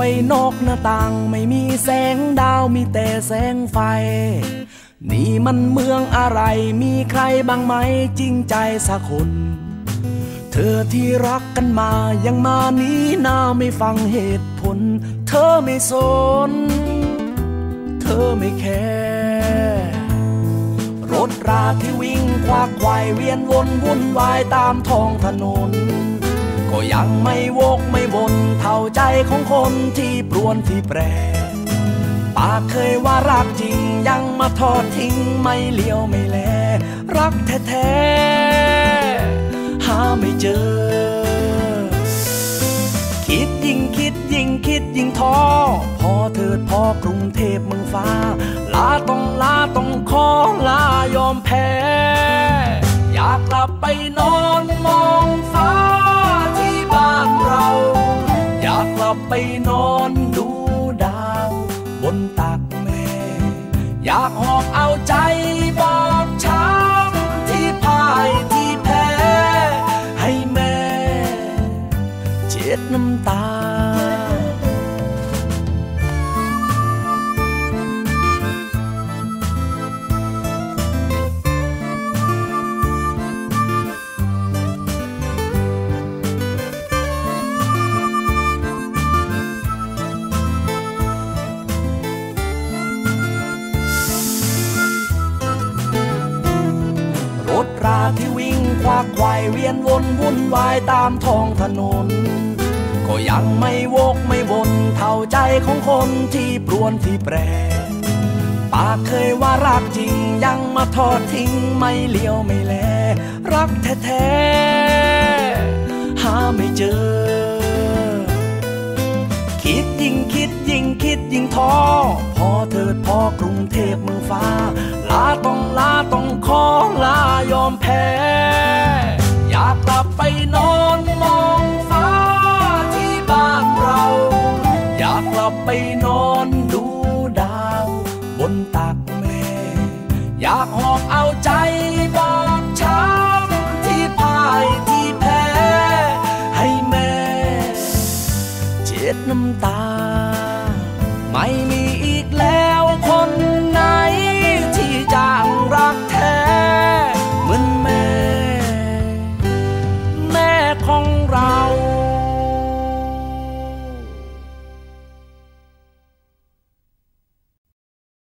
ไปนอกหน้าต่างไม่มีแสงดาวมีแต่แสงไฟนี่มันเมืองอะไรมีใครบ้างไหมจริงใจสักคนเธอที่รักกันมายังมานี้หน้าไม่ฟังเหตุผลเธอไม่สนเธอไม่แคร์รถราที่วิ่งควักไขว่เวียนวนวุ่นวายตามท้องถนนก็ยังไม่วกไม่วนเท่าใจของคนที่ปรวนที่แปรปากเคยว่ารักจริงยังมาทอดทิ้งไม่เลี้ยวไม่แลรักแท้ๆหาไม่เจอคิดยิ่งคิดยิ่งคิดยิ่งท้อพอเถิดพอกรุงเทพเมืองฟ้าลาต้องขอลายอมแพ้อยากกลับไปนอนมองฟ้าที่บ้านเราอยากกลับไปนอนดูดาวบนตักแม่อยากหอบเอาใจบอบช้ำที่พ่ายที่แพ้ให้แม่เช็ดน้ำตาที่วิ่งควักไขว่เวียนวนวุ่นวายตามท้องถนนก็ยังไม่วกไม่วนเท่าใจของคนที่ปรวนที่แปรปากเคยว่ารักจริงยังมาทอดทิ้งไม่เลี้ยวไม่แลรักแท้ๆหาไม่เจอคิดยิ่งคิดยิ่งคิดยิ่งท้อพอเถิดพอกรุงเทพเมืองฟ้าลาต้องขอลายอมแพ้อยากกลับไปนอนมองฟ้าที่บ้านเราอยากกลับไปนอน